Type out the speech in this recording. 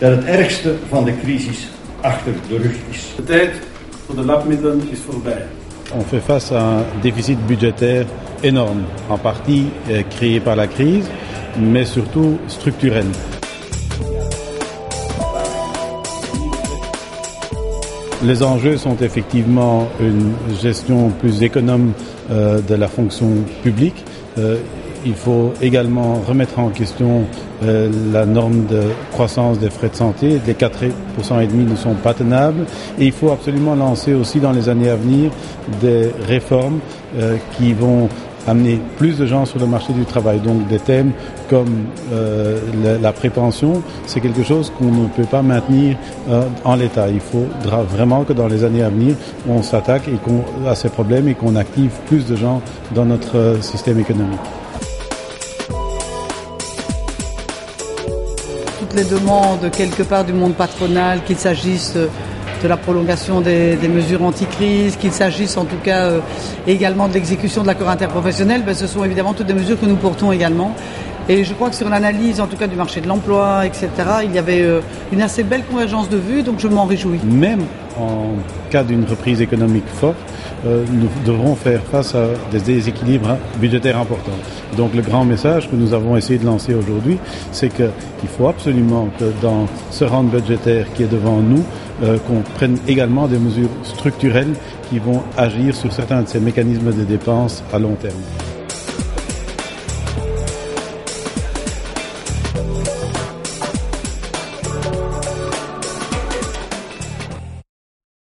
dat het ergste van de crisis achter de rug is. De tijd voor de labmiddelen is voorbij. On fait face à un déficit budgétaire énorme, en partie créé par la crise, mais surtout structurel. Les enjeux sont effectivement une gestion plus économe de la fonction publique. Il faut également remettre en question la norme de croissance des frais de santé. Les 4,5% ne sont pas tenables. Et il faut absolument lancer aussi dans les années à venir des réformes qui vont amener plus de gens sur le marché du travail. Donc des thèmes comme la prépension, c'est quelque chose qu'on ne peut pas maintenir en l'état. Il faudra vraiment que dans les années à venir, on s'attaque à ces problèmes et qu'on active plus de gens dans notre système économique. Toutes les demandes quelque part du monde patronal, qu'il s'agisse de la prolongation des mesures anti-crise, qu'il s'agisse en tout cas également de l'exécution de l'accord interprofessionnel, ce sont évidemment toutes des mesures que nous portons également. Et je crois que sur l'analyse en tout cas du marché de l'emploi, etc., il y avait une assez belle convergence de vues, donc je m'en réjouis. Même en cas d'une reprise économique forte, nous devrons faire face à des déséquilibres budgétaires importants. Donc le grand message que nous avons essayé de lancer aujourd'hui, c'est qu'il faut absolument que dans ce round budgétaire qui est devant nous, qu'on prenne également des mesures structurelles qui vont agir sur certains de ces mécanismes de dépenses à long terme.